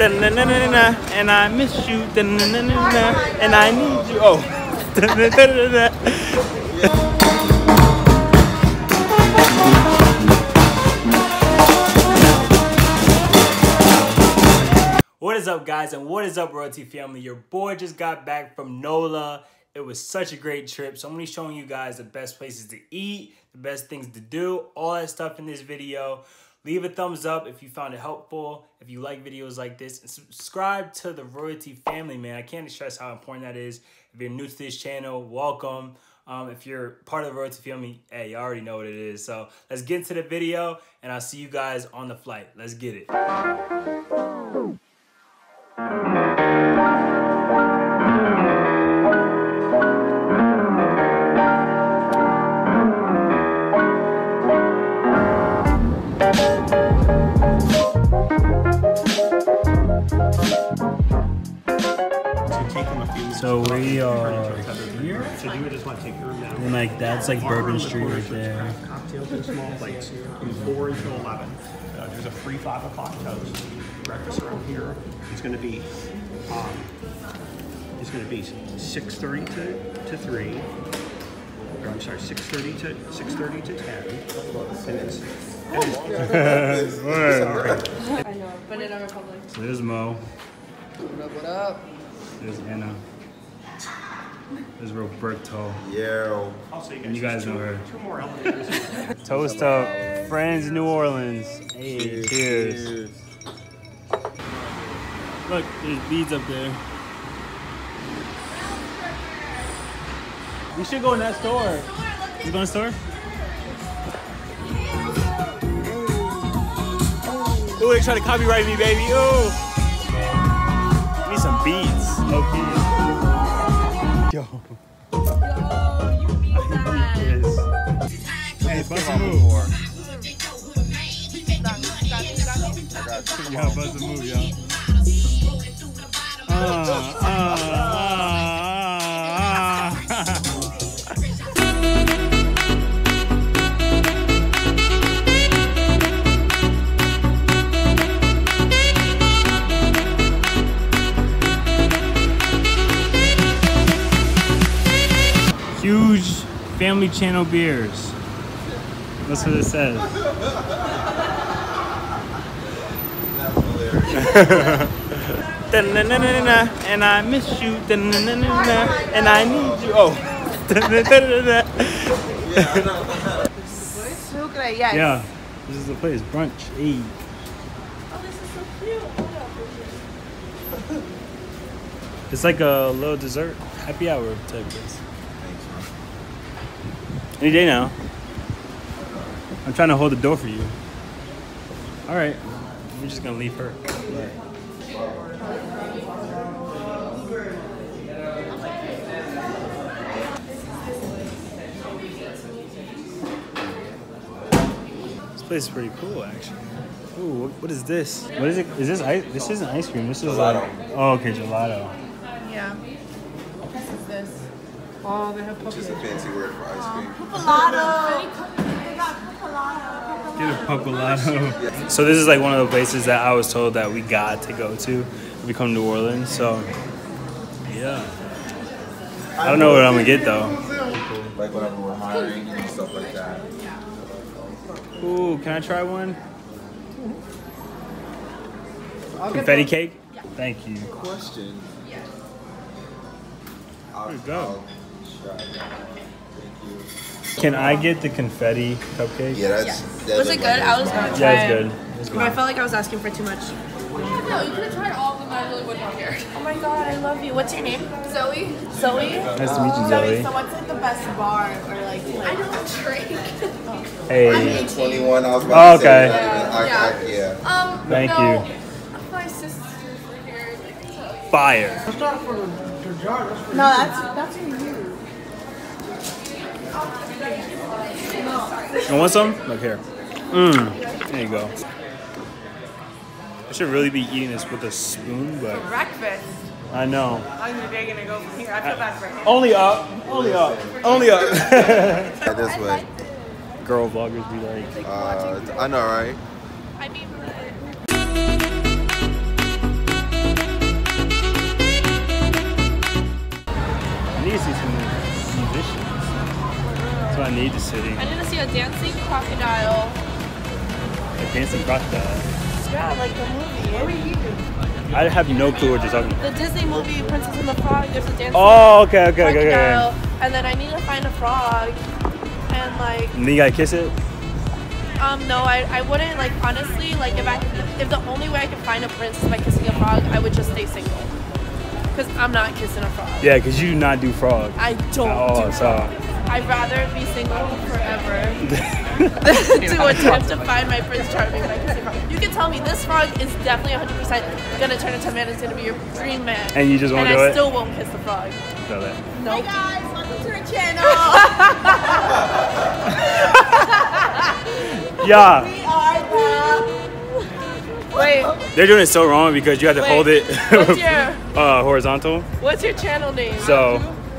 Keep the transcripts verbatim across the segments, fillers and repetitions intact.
and I miss you, and I need you. Oh. What is up, guys, and what is up, Royalty Family? Your boy just got back from NOLA. It was such a great trip, so I'm going to be showing you guys the best places to eat, the best things to do, all that stuff in this video. Leave a thumbs up if you found it helpful, if you like videos like this, and subscribe to the Royalty Family, man. I can't stress how important that is. If you're new to this channel, welcome. Um, if you're part of the Royalty Family, hey, you already know what it is. So let's get into the video, and I'll see you guys on the flight. Let's get it. So we are here. So you would just want to take your room down. And like that's like Bourbon Street right there. Cocktails in small plates from four until eleven. Uh, there's a free five o'clock toast. Breakfast around here. It's going to be um, it's going to be six thirty to to three. Or I'm sorry, six thirty to six thirty to ten. And it's, and it's, it's sorry. I know, but in our republic. There's Mo. What up? What up? There's Anna. There's Roberto. Yeah. And you guys know her. Two more elevators. Toast up. Friends, New Orleans. Hey, cheers. cheers. cheers. Look, there's beads up there. We should go in that store. You going to store? Ooh, they're trying to copyright me, baby. Ooh. I need some beads. Okay. Yo. Yo, you beat that. Yes. Hey, bust a move. Yeah, bust a move, y'all. Uh, uh, uh, uh. Huge family channel beers. That's what it says. And I miss you. And I need you. Oh. Yeah. This is the place. Brunch. Hey. Oh, this is so cute. It's like a little dessert, happy hour type place. Any day now. I'm trying to hold the door for you. All right, we're just gonna leave her. Right. This place is pretty cool, actually. Ooh, what is this? What is it? Is this ice? This isn't ice cream. This is gelato. Oh, okay, gelato. Yeah. This is this. Oh, they have puppies. Which is a fancy word for ice cream. Pupilado. Get a pupilado. So this is like one of the places that I was told that we got to go to when we come to New Orleans. So, yeah. I don't know what I'm going to get, though. Like whatever we're hiring and stuff like that. Ooh, can I try one? Confetti cake? Thank you. Question. There you go. Can I get the confetti cupcake? Yeah, that's. Yes. that's was it good? I was gonna try. Yeah, it's good. It's good. But I felt like I was asking for too much. Oh, no, you could have tried all of them. I really would not care. Oh my god, I love you. What's your name? Zoe. Zoe. Nice to meet you, Zoe. Zoe. So what's like the best bar or like? I don't drink. Hey. I'm twenty-one. I was about oh, to say okay. That. Yeah. yeah. I, I, yeah. Um. Thank no, you. My sisters were here. Like, fire. Let's start for. No, that's that's for you. You want some? Look here. Mmm. There you go. I should really be eating this with a spoon, but. For breakfast. I know. How's your day gonna go from here? I feel bad for him. Only up. Only up. Only up. This way. Girl vloggers be like. Uh, I know, right? I mean. need the city. I'm gonna see a dancing crocodile. A dancing crocodile? Yeah, like the movie. Where were you? I have no clue what you're talking about. The Disney movie, Princess and the Frog, there's a dancing crocodile. Oh, okay, okay, okay, okay. And then I need to find a frog. And like... And then you gotta kiss it? Um, no, I, I wouldn't, like, honestly, like, if I if the only way I could find a prince is by kissing a frog, I would just stay single. Because I'm not kissing a frog. Yeah, because you do not do frog. I don't all, do so. I'd rather be single forever to attempt to find my Prince Charming by kissing a frog. You can tell me this frog is definitely one hundred percent going to turn into a man. It's going to be your dream man. And you just won't and do I it? And I still won't kiss the frog. No. Nope. Hey guys, welcome to our channel. Yeah. We are the... Wait. They're doing it so wrong because you have to Wait. hold it What's your... uh, horizontal. What's your channel name? So,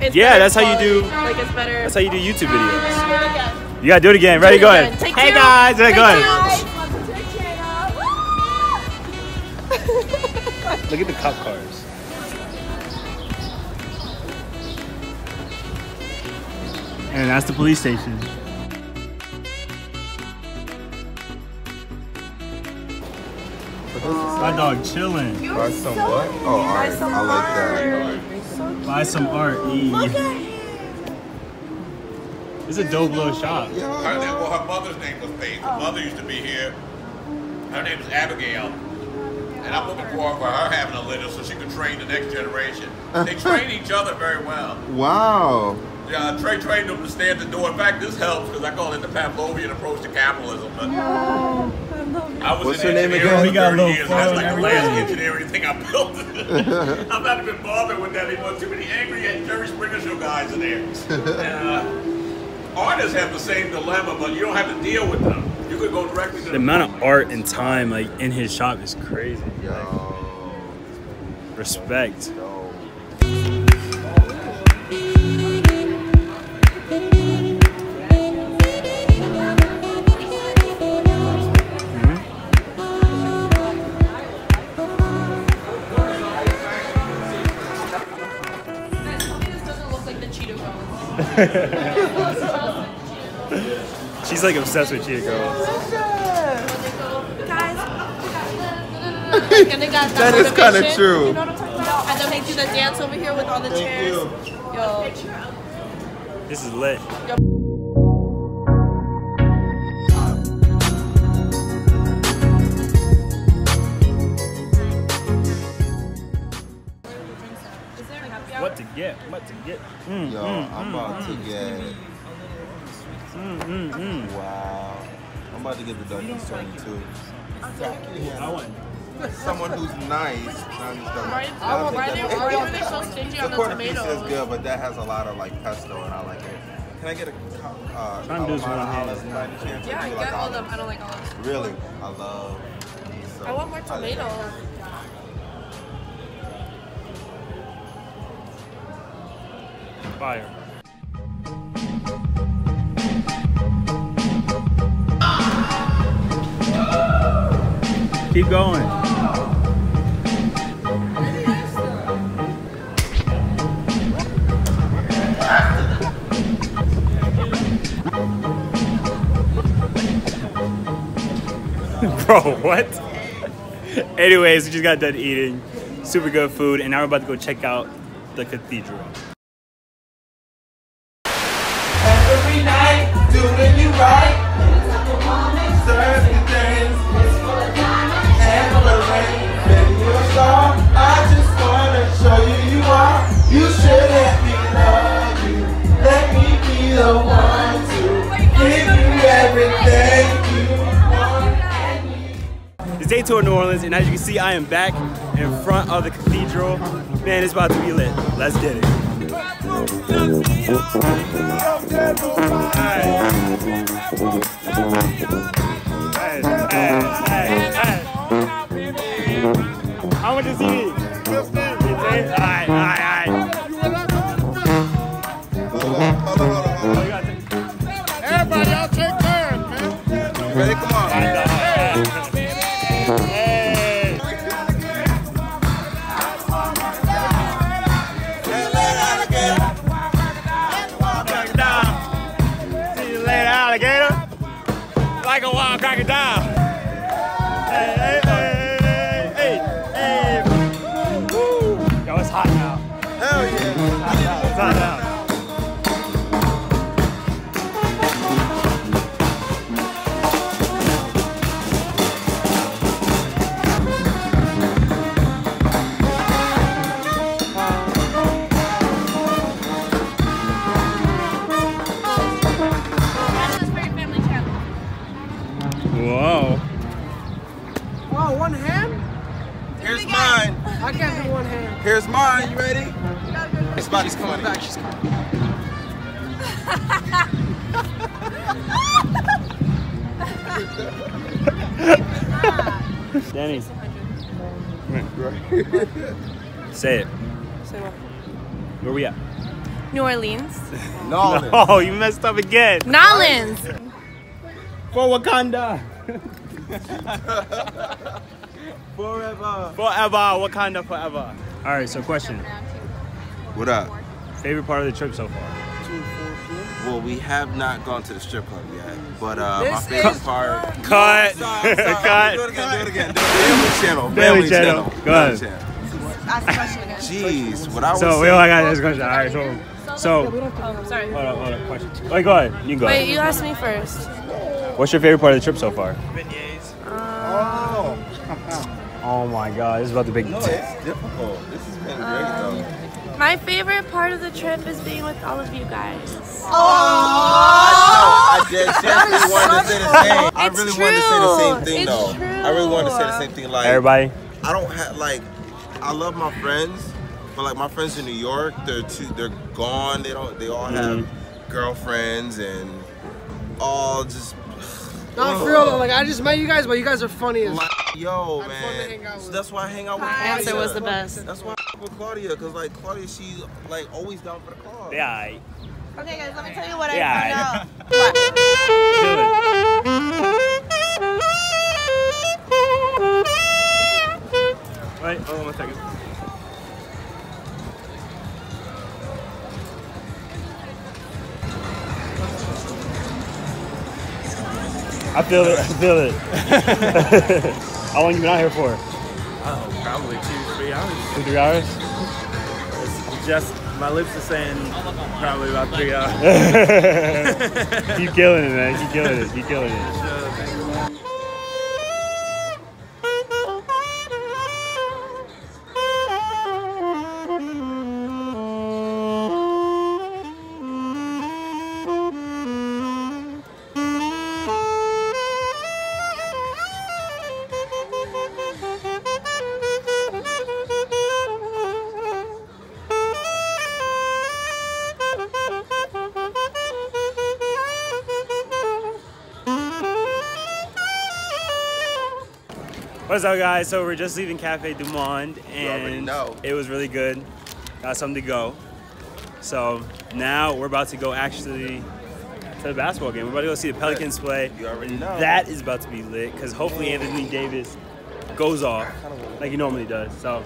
it's yeah, that's quality. how you do. Like it's better. That's how you do YouTube videos. You gotta do it again. Ready? Go ahead. Hey two. guys, hey, go ahead. Look at the cop cars. And that's the police station. My dog chilling. You're buy some so what? Oh, art. I like that. So buy some art. E. Look at him. It's a dope little shop. Yeah. Her, well, her mother's name was Faith. Her oh. mother used to be here. Her name is Abigail. And I'm looking forward for her having a litter so she can train the next generation. They train each other very well. Wow. Yeah, Trey trained them to stay at the door. In fact, this helps because I call it the Pavlovian approach to capitalism. But yeah. I was What's in her name again? We got a little years, that's like the last engineering thing I built. I'm not even bothered with that anymore. Too many angry at Jerry Springer show guys in there. And, uh, artists have the same dilemma, but you don't have to deal with them. You could go directly to the, the amount of art and time like in his shop is crazy. Yo. Like, respect. Yo. She's like obsessed with Cheetah Girls. That is kind of true. You know what I'm talking about? And then they do the dance over here with all the chairs. Yo. This is lit. Yo. Yeah, what to get? Mm, Yo, mm, I'm mm, about mm, to get. Mm, mm, mm. Wow, I'm about to get the Dungeons twenty-two. I want someone who's nice. Right, oh, why are they so stingy on the tomatoes? The is good, but that has a lot of like pesto, and I like it. Can I get a? Uh, Trying to do some olives. Yeah, I get all them. I don't like olives. Really, I love. So I want more tomatoes. Fire. Keep going. Bro, what? Anyways, we just got done eating. Super good food, and now we're about to go check out the cathedral. Day tour in New Orleans, and as you can see, I am back in front of the cathedral. Man, it's about to be lit. Let's get it. How much is he? Alright, alright, alright. Everybody, y'all take turns, man. Ready? Come on. Hey, like a wild crocodile. Hey, hey, hey, hey, hey, hey. Woo. Yo, it's hot now. Hell yeah. It's hot now, it's hot now. Here's mine, you ready? It's about to come funny. Back, she's coming back. Danny. Say it. Say what? Where we at? New Orleans. No, no, you messed up again. New Orleans. For Wakanda. Forever. Forever, Wakanda forever. All right, so question. What up? Favorite part of the trip so far? Well, we have not gone to the strip club yet, but uh, my favorite part. Cut. Sorry, sorry. Cut. Do it again. Do it again. Family channel. Family channel. Go ahead. Ask the question again. Jeez, what I was. So we all got this question. All right, so. So. Oh, sorry. Hold on, hold on. Question. Wait, go ahead. You go. Wait, you asked me first. What's your favorite part of the trip so far? Beignets. Oh. Oh my God, this is about to be. No, it's difficult. This has been um, great though. My favorite part of the trip is being with all of you guys. Oh! I know, I did. Seriously wanted to say the same. I really true. wanted to say the same thing it's though. True. I really wanted to say the same thing. Like everybody. I don't have like. I love my friends, but like my friends in New York, they're too. They're gone. They don't. They all have mm-hmm. girlfriends and all just. Not for real though, like I just met you guys, but you guys are funny as like, yo, I'm man. So that's why I hang out with Claudia. Answer was the best. That's why I with Claudia, cause like Claudia, she's like always down for the cause. Yeah. Okay, guys, let me tell you what yeah. I found out. What? Wait, hold on one second. I feel it, I feel it. How long you been out here for? Oh, probably two, three hours. Two, three hours? It's just, my lips are saying probably about three hours. Keep killing it, man. Keep killing it. Keep killing it. Sure, thank you. What's up guys, so we're just leaving Cafe Du Monde and it was really good. Got something to go. So now we're about to go actually to the basketball game. We're about to go see the Pelicans play. You already know. That is about to be lit because hopefully Anthony Davis goes off like he normally does. So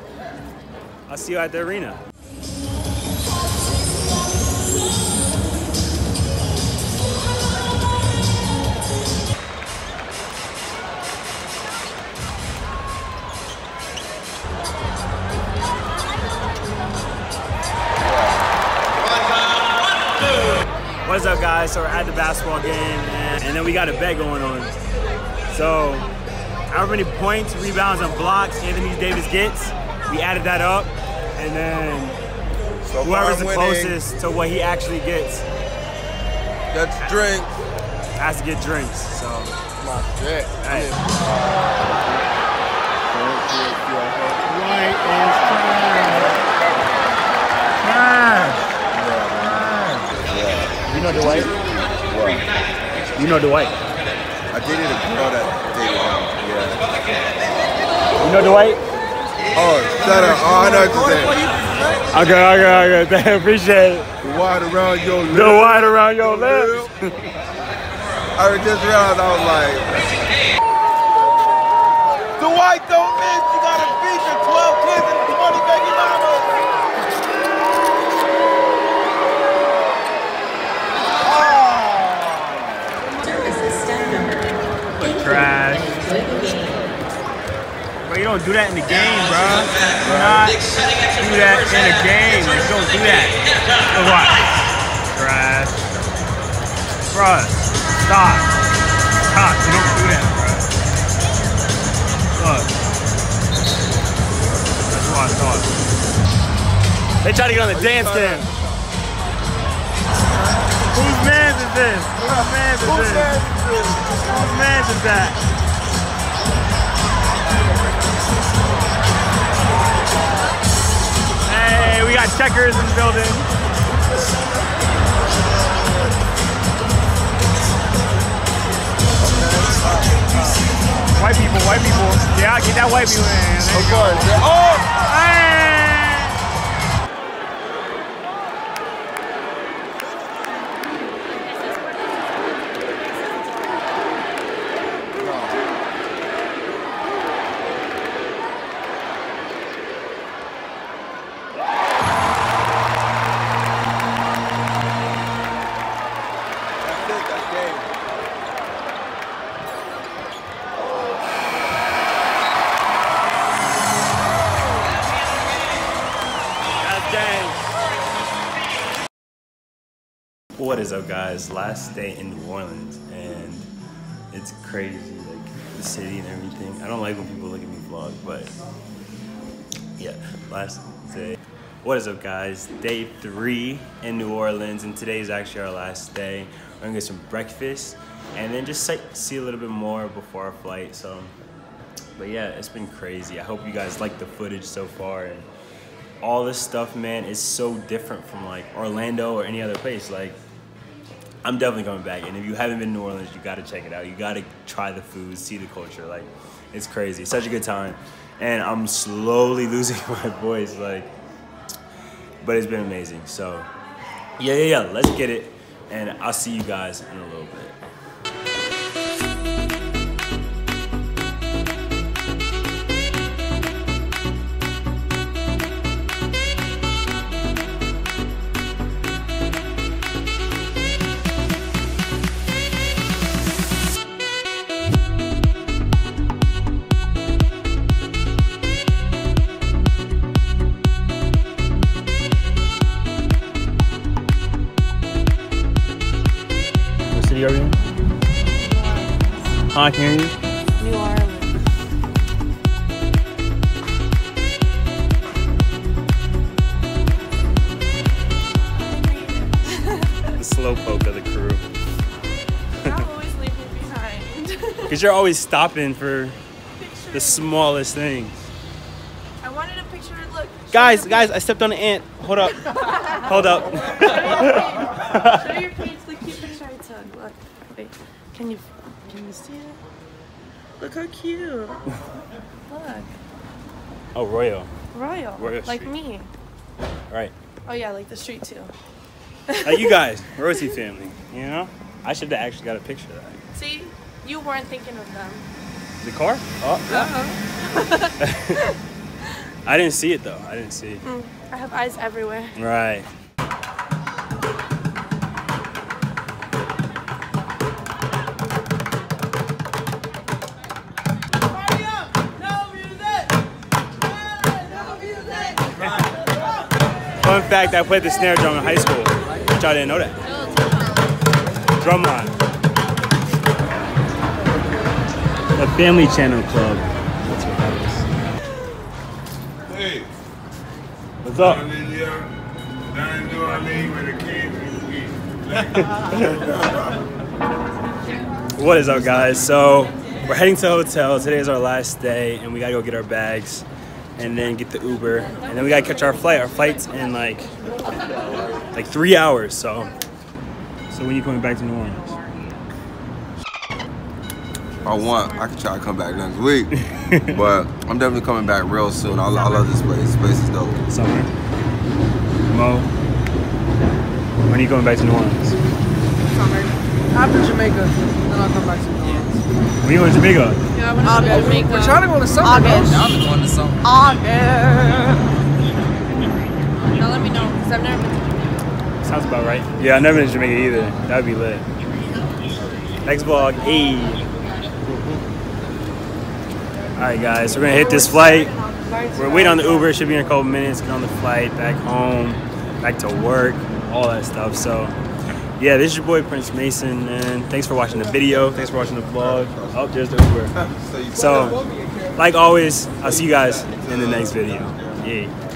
I'll see you at the arena. What's up guys, so we're at the basketball game and, and then we got a bet going on. So, however many points, rebounds, and blocks Anthony Davis gets, we added that up and then so whoever's the closest to what he actually gets. That's drinks. Has to get drinks, so. My shit. Right. White and strong. You know Dwight? What? You know Dwight? I dated a girl that day long, yeah. You know Dwight? Oh, shut up. Oh, I know what you're saying. Okay, okay, okay. I appreciate it. The wide around your lips. The wide around your lips. I just realized I was like... Dwight don't miss. You got to beat your twelve kids and twenty baby mamas. Service is standard. don't do that in the game, bro. Do not do that in the game. You don't do that. So what? Trash. Bro, stop. Stop. You don't do that, bro. Look. That's what I thought. They try to get on the dance stand. Whose man's is this? Whose man's is this? Whose man's is that? Hey, we got checkers in the building. White people, white people. Yeah, get that white people in. Of course. Oh! Hey! What is up, guys? Last day in New Orleans, and it's crazy, like the city and everything. I don't like when people look at me vlog, but yeah, last day. What is up, guys? Day three in New Orleans, and today is actually our last day. We're gonna get some breakfast and then just see a little bit more before our flight. So, but yeah, it's been crazy. I hope you guys like the footage so far. And all this stuff, man, is so different from like Orlando or any other place. Like, I'm definitely coming back, and if you haven't been to New Orleans, you gotta check it out. You gotta try the food, see the culture. Like, it's crazy. It's such a good time, and I'm slowly losing my voice. Like, but it's been amazing. So, yeah, yeah, yeah. Let's get it, and I'll see you guys in a little bit. New Orleans. I can hear you. New Orleans. The slowpoke of the crew. I'm always leaving behind. Because you're always stopping for picture the smallest things. I wanted a picture to look. Guys, guys, I stepped on an ant. Hold up. Hold up. Show your page. Look, wait, can you, can you see it? Look how cute. Look. Oh, Royal. Royal. Royal like Street. Me. Right. Oh yeah, like the street too. Like you guys, Royalty Family, you know? I should have actually got a picture of that. See, you weren't thinking of them. The car? Oh. Uh-huh. I didn't see it though, I didn't see it. Mm, I have eyes everywhere. Right. Fun fact, I played the snare drum in high school, which I didn't know that. Drumline. The Family Channel Club. That's what that is. Hey. What's up? Down in here, down in New Orleans where the kids and weed. What is up, guys? So, we're heading to the hotel. Today is our last day, and we gotta go get our bags. And then get the Uber, and then we gotta catch our flight. Our flight's in like, like three hours. So, so when you coming back to New Orleans? If I want, I could try to come back next week, but I'm definitely coming back real soon. I, I love this place. This place is dope. Summer. Mo, when are you going back to New Orleans? Summer. After Jamaica, then I'll come back to New Orleans. When are you going to Jamaica? Yeah, I want to August. Jamaica. We're trying to go to summer. August. Now I'm going to summer. August. Now let me know, because I've never been to Jamaica. Sounds about right. Yeah, I've never been to Jamaica either. That would be lit. Next vlog, hey. I Alright guys, we're gonna hit this flight. We're waiting on the Uber, should be in a couple minutes, get on the flight, back home, back to work, all that stuff. So yeah, this is your boy Prince Mason, and thanks for watching the video, thanks for watching the vlog. Oh, there's the Uber. So like always, I'll see you guys in the next video. Yeah.